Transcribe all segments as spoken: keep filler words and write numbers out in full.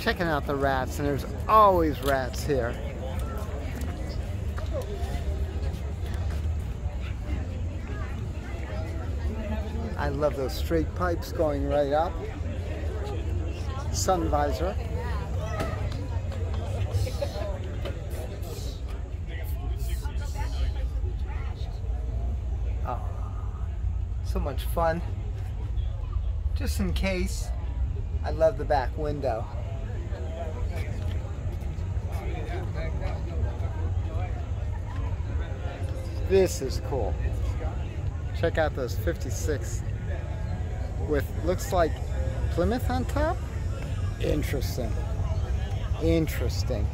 checking out the rats, and there's always rats here. I love those straight pipes going right up. Sun visor. Oh, so much fun. Just in case, I love the back window. This is cool. Check out those fifty-six with, looks like Plymouth on top. Interesting. Interesting.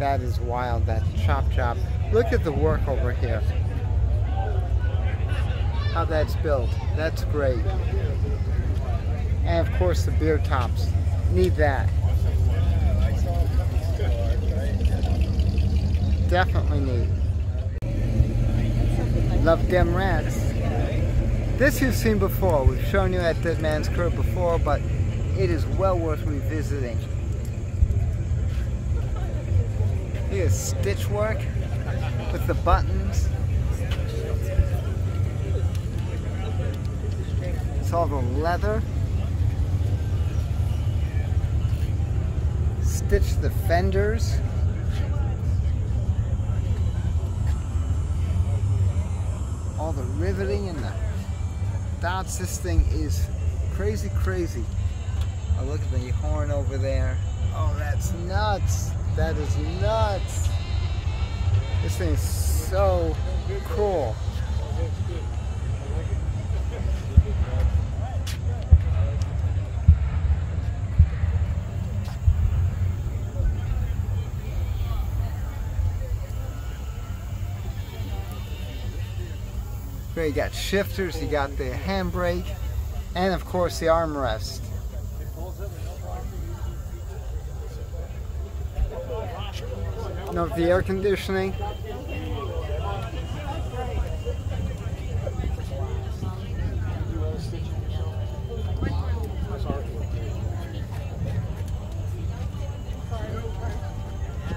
That is wild, that chop chop. Look at the work over here. How that's built. That's great. And of course the beer tops. Need that. Definitely need. Love them rats. This you've seen before. We've shown you at Dead Man's Curve before, but it is well worth revisiting. Here's stitch work with the buttons. It's all the leather. Stitch the fenders. All the riveting and the dots. This thing is crazy, crazy. Oh, look at the horn over there. Oh, that's nuts. That is nuts. This thing's so cool. You got shifters, you got the handbrake, and of course the armrest. Note the air conditioning.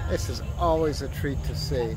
This is always a treat to see.